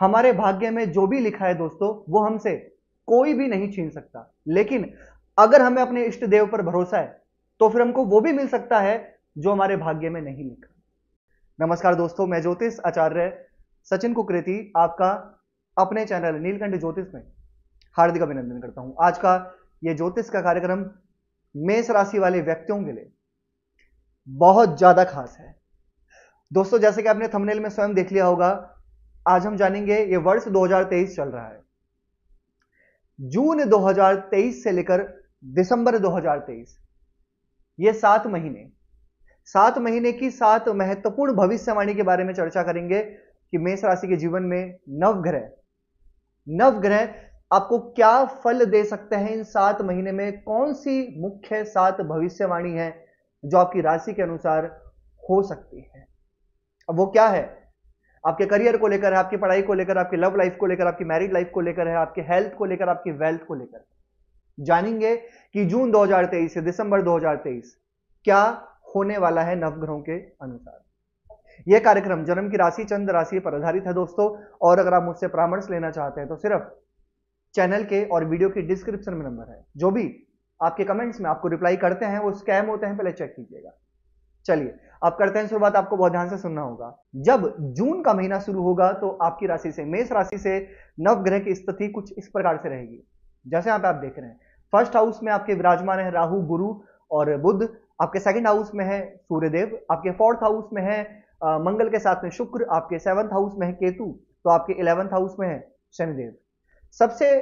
हमारे भाग्य में जो भी लिखा है दोस्तों वो हमसे कोई भी नहीं छीन सकता। लेकिन अगर हमें अपने इष्ट देव पर भरोसा है तो फिर हमको वो भी मिल सकता है जो हमारे भाग्य में नहीं लिखा। नमस्कार दोस्तों, मैं ज्योतिष आचार्य सचिन कुकरेती आपका अपने चैनल नीलकंठ ज्योतिष में हार्दिक अभिनंदन करता हूं। आज का ये ज्योतिष का कार्यक्रम मेष राशि वाले व्यक्तियों के लिए बहुत ज्यादा खास है। दोस्तों जैसे कि आपने थंबनेल में स्वयं देख लिया होगा, आज हम जानेंगे ये वर्ष 2023 चल रहा है, जून 2023 से लेकर दिसंबर 2023, ये 7 महीने की 7 महत्वपूर्ण भविष्यवाणी के बारे में चर्चा करेंगे कि मेष राशि के जीवन में नवग्रह आपको क्या फल दे सकते हैं, इन 7 महीने में कौन सी मुख्य 7 भविष्यवाणी है जो आपकी राशि के अनुसार हो सकती है। अब वो क्या है? आपके करियर को लेकर है, आपकी पढ़ाई को लेकर, आपकी लव लाइफ को लेकर, आपकी मैरिड लाइफ को लेकर है, आपके हेल्थ को लेकर, आपकी वेल्थ को लेकर। जानेंगे कि जून 2023 से दिसंबर 2023 क्या होने वाला है नवग्रहों के अनुसार। यह कार्यक्रम जन्म की राशि, चंद्र राशि पर आधारित है दोस्तों, और अगर आप मुझसे परामर्श लेना चाहते हैं तो सिर्फ चैनल के और वीडियो के डिस्क्रिप्शन में नंबर है। जो भी आपके कमेंट्स में आपको रिप्लाई करते हैं वो स्कैम होते हैं, पहले चेक कीजिएगा। चलिए आप करते हैं शुरुआत, आपको बहुत ध्यान से सुनना होगा। जब जून का महीना शुरू होगा तो आपकी राशि से, मेष राशि से नवग्रह की स्थिति कुछ इस प्रकार से रहेगी। जैसे यहां पे आप देख रहे हैं, फर्स्ट हाउस में आपके विराजमान है राहु, गुरु और बुध। आपके सेकंड हाउस में है सूर्यदेव, आपके फोर्थ हाउस में है मंगल के साथ में शुक्र, आपके सेवंथ हाउस में है केतु, तो आपके इलेवंथ हाउस में है शनिदेव। सबसे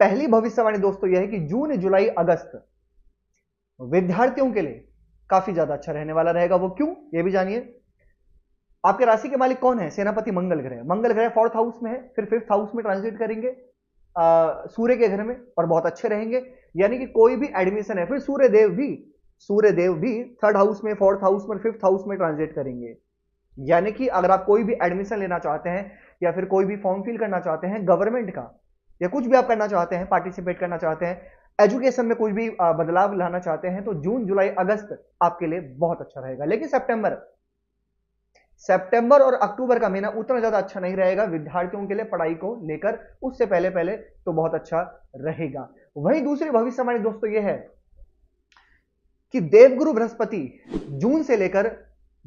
पहली भविष्यवाणी दोस्तों यह है कि जून, जुलाई, अगस्त विद्यार्थियों के लिए काफी ज्यादा अच्छा रहने वाला रहेगा। वो क्यों, ये भी जानिए। आपके राशि के मालिक कौन है? सेनापति मंगल ग्रह। मंगल ग्रह फोर्थ हाउस में है, फिर फिफ्थ हाउस में ट्रांजिट करेंगे सूर्य के घर में और बहुत अच्छे रहेंगे, यानी कि कोई भी एडमिशन है। फिर सूर्यदेव भी थर्ड हाउस में, फोर्थ हाउस में, फिफ्थ हाउस में ट्रांजिट करेंगे, यानी कि अगर आप कोई भी एडमिशन लेना चाहते हैं या फिर कोई भी फॉर्म फिल करना चाहते हैं गवर्नमेंट का, या कुछ भी आप करना चाहते हैं, पार्टिसिपेट करना चाहते हैं, एजुकेशन में कुछ भी बदलाव लाना चाहते हैं, तो जून, जुलाई, अगस्त आपके लिए बहुत अच्छा रहेगा। लेकिन सितंबर और अक्टूबर का महीना उतना ज्यादा अच्छा नहीं रहेगा विद्यार्थियों के लिए, पढ़ाई को लेकर उससे पहले पहले तो बहुत अच्छा रहेगा। वहीं दूसरी भविष्यवाणी दोस्तों यह है कि देवगुरु बृहस्पति जून से लेकर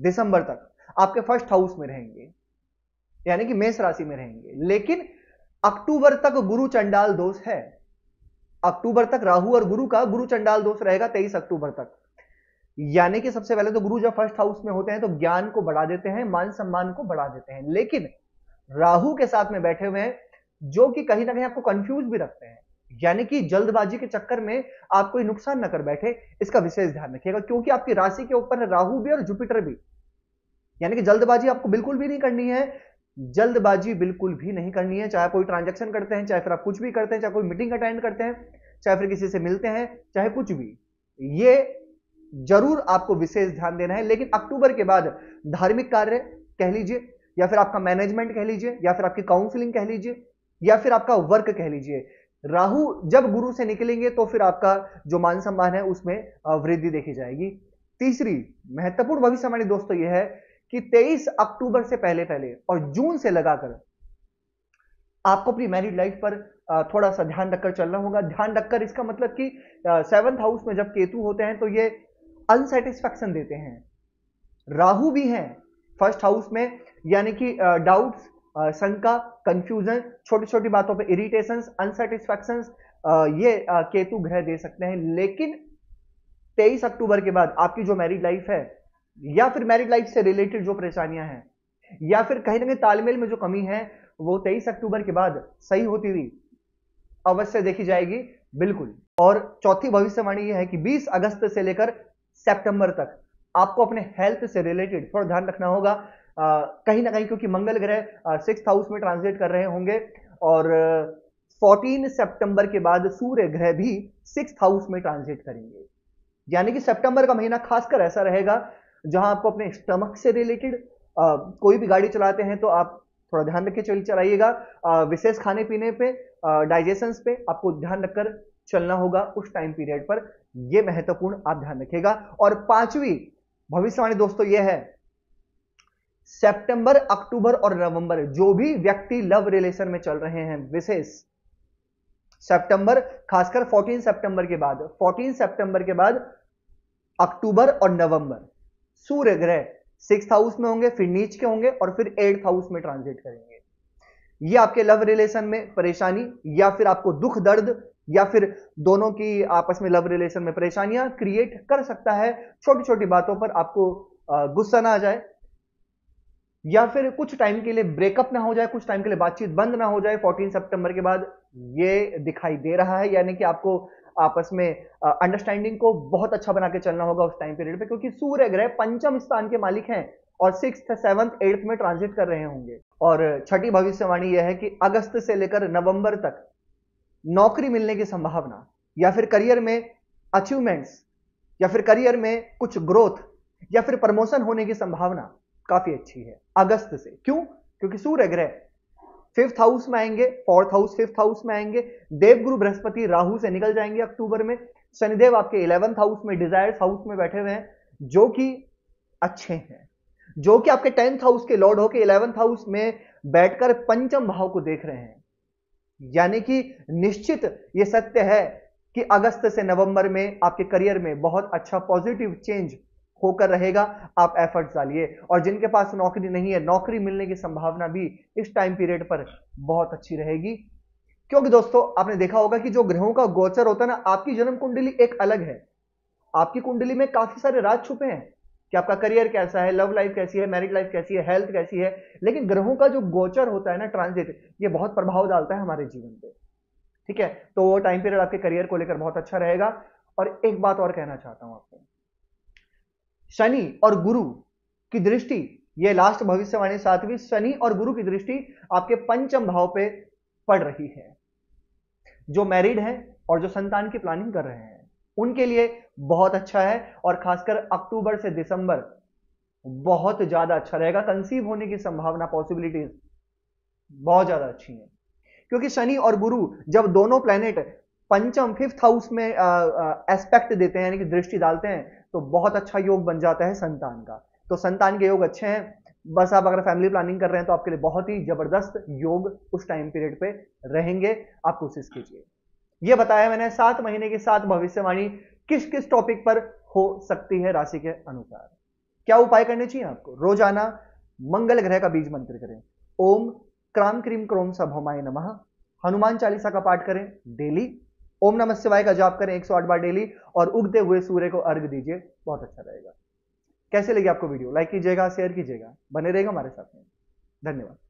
दिसंबर तक आपके फर्स्ट हाउस में रहेंगे, यानी कि मेष राशि में रहेंगे। लेकिन अक्टूबर तक गुरु चंडाल दोष है, अक्टूबर तक राहु और गुरु का गुरु चंडाल दोष रहेगा 23 अक्टूबर तक। यानी कि सबसे पहले तो गुरु जब फर्स्ट हाउस में होते हैं तो ज्ञान को बढ़ा देते हैं, मान सम्मान को बढ़ा देते हैं, लेकिन राहु के साथ में बैठे हुए हैं जो कि कहीं ना कहीं आपको कंफ्यूज भी रखते हैं, यानी कि जल्दबाजी के चक्कर में आप कोई नुकसान न कर बैठे, इसका विशेष ध्यान रखिएगा। क्योंकि आपकी राशि के ऊपर है राहु भी और जुपिटर भी, यानी कि जल्दबाजी आपको बिल्कुल भी नहीं करनी है, जल्दबाजी बिल्कुल भी नहीं करनी है। चाहे कोई ट्रांजैक्शन करते हैं, चाहे फिर आप कुछ भी करते हैं, चाहे कोई मीटिंग अटेंड करते हैं, चाहे फिर किसी से मिलते हैं, चाहे कुछ भी, ये जरूर आपको विशेष ध्यान देना है। लेकिन अक्टूबर के बाद धार्मिक कार्य कह लीजिए, या फिर आपका मैनेजमेंट कह लीजिए, या फिर आपकी काउंसलिंग कह लीजिए, या फिर आपका वर्क कह लीजिए, राहु जब गुरु से निकलेंगे तो फिर आपका जो मान सम्मान है उसमें वृद्धि देखी जाएगी। तीसरी महत्वपूर्ण भविष्यवाणी दोस्तों यह है कि 23 अक्टूबर से पहले पहले और जून से लगाकर आपको अपनी मैरिड लाइफ पर थोड़ा सा ध्यान रखकर चलना होगा। ध्यान रखकर इसका मतलब कि सेवंथ हाउस में जब केतु होते हैं तो ये अनसेटिस्फैक्शन देते हैं, राहु भी हैं फर्स्ट हाउस में, यानी कि डाउट्स, शंका, कंफ्यूजन, छोटी छोटी बातों पे इरिटेशंस, अनसेटिस्फैक्शंस, ये केतु ग्रह दे सकते हैं। लेकिन 23 अक्टूबर के बाद आपकी जो मैरिड लाइफ है या फिर मैरिड लाइफ से रिलेटेड जो परेशानियां हैं, या फिर कहीं ना कहीं तालमेल में जो कमी है, वो 23 अक्टूबर के बाद सही होती हुई अवश्य देखी जाएगी, बिल्कुल। और चौथी भविष्यवाणी यह है कि 20 अगस्त से लेकर सितंबर तक आपको अपने हेल्थ से रिलेटेड थोड़ा ध्यान रखना होगा, कहीं ना कहीं, क्योंकि मंगल ग्रह 6th हाउस में ट्रांजिट कर रहे होंगे और 14 सितंबर के बाद सूर्य ग्रह भी 6th हाउस में ट्रांजिट करेंगे, यानी कि सितंबर का महीना खासकर ऐसा रहेगा जहां आपको अपने स्टमक से रिलेटेड, कोई भी गाड़ी चलाते हैं तो आप थोड़ा ध्यान रख के चलाइएगा, विशेष खाने पीने पे, डाइजेशन पे आपको ध्यान रखकर चलना होगा उस टाइम पीरियड पर, यह महत्वपूर्ण आप ध्यान रखिएगा। और पांचवी भविष्यवाणी दोस्तों यह है सितंबर, अक्टूबर और नवंबर जो भी व्यक्ति लव रिलेशन में चल रहे हैं, विशेष सितंबर, खासकर 14 सितंबर के बाद अक्टूबर और नवंबर सूर्य ग्रह 6th हाउस में होंगे, फिर नीच के होंगे और फिर 8th हाउस में ट्रांजिट करेंगे। ये आपके लव रिलेशन में परेशानी या फिर आपको दुख दर्द या फिर दोनों की आपस में लव रिलेशन में परेशानियां क्रिएट कर सकता है। छोटी छोटी बातों पर आपको गुस्सा ना आ जाए या फिर कुछ टाइम के लिए ब्रेकअप ना हो जाए, कुछ टाइम के लिए बातचीत बंद ना हो जाए। 14 सितंबर के बाद ये दिखाई दे रहा है, यानी कि आपको आपस में अंडरस्टैंडिंग को बहुत अच्छा बना के चलना होगा उस टाइम पीरियड पे, क्योंकि सूर्य ग्रह 5th स्थान के मालिक हैं और 6th, 7th, 8th में ट्रांजिट कर रहे होंगे। और छठी भविष्यवाणी यह है कि अगस्त से लेकर नवंबर तक नौकरी मिलने की संभावना या फिर करियर में अचीवमेंट्स या फिर करियर में कुछ ग्रोथ या फिर प्रमोशन होने की संभावना काफी अच्छी है अगस्त से। क्यों? क्योंकि सूर्य ग्रह 5th हाउस में आएंगे, 4th हाउस 5th हाउस में आएंगे। देवगुरु बृहस्पति राहु से निकल जाएंगे अक्टूबर में। शनिदेव आपके 11th हाउस में डिजायर्स हाउस में बैठे हुए हैं जो कि अच्छे हैं, जो कि आपके 10th हाउस के लॉर्ड होकर 11th हाउस में बैठकर पंचम भाव को देख रहे हैं। यानी कि निश्चित यह सत्य है कि अगस्त से नवंबर में आपके करियर में बहुत अच्छा पॉजिटिव चेंज होकर रहेगा। आप एफर्ट्स डालिए। और जिनके पास नौकरी नहीं है, नौकरी मिलने की संभावना भी इस टाइम पीरियड पर बहुत अच्छी रहेगी, क्योंकि दोस्तों आपने देखा होगा कि जो ग्रहों का गोचर होता है ना, आपकी जन्म कुंडली एक अलग है, आपकी कुंडली में काफी सारे राज छुपे हैं कि आपका करियर कैसा है, लव लाइफ कैसी है, मैरिड लाइफ कैसी है, हेल्थ कैसी है, लेकिन ग्रहों का जो गोचर होता है ना, ट्रांजिट, ये बहुत प्रभाव डालता है हमारे जीवन पे। ठीक है, तो वो टाइम पीरियड आपके करियर को लेकर बहुत अच्छा रहेगा। और एक बात और कहना चाहता हूं आपको, शनि और गुरु की दृष्टि, ये लास्ट भविष्यवाणी 7वीं, शनि और गुरु की दृष्टि आपके 5th भाव पे पड़ रही है। जो मैरिड है और जो संतान की प्लानिंग कर रहे हैं उनके लिए बहुत अच्छा है, और खासकर अक्टूबर से दिसंबर बहुत ज्यादा अच्छा रहेगा। कंसीव होने की संभावना, पॉसिबिलिटीज बहुत ज्यादा अच्छी है, क्योंकि शनि और गुरु जब दोनों प्लेनेट पंचम 5th हाउस में एस्पेक्ट देते हैं, यानी कि दृष्टि डालते हैं, तो बहुत अच्छा योग बन जाता है संतान का। तो संतान के योग अच्छे हैं। बस आप अगर फैमिली प्लानिंग कर रहे हैं तो आपके लिए बहुत ही जबरदस्त योग उस टाइम पीरियड पे रहेंगे। आप कोशिश कीजिए। ये बताया मैंने 7 महीने की 7 भविष्यवाणी किस किस टॉपिक पर हो सकती है राशि के अनुसार। क्या उपाय करने चाहिए आपको? रोजाना मंगल ग्रह का बीज मंत्र करें, ओम क्राम क्रीम क्रोम सभोमाय नमः। हनुमान चालीसा का पाठ करें डेली। ओम नमः शिवाय का जाप करें 108 बार डेली, और उगते हुए सूर्य को अर्घ दीजिए। बहुत अच्छा रहेगा। कैसे लगी आपको वीडियो? लाइक कीजिएगा, शेयर कीजिएगा, बने रहेगा हमारे साथ में। धन्यवाद।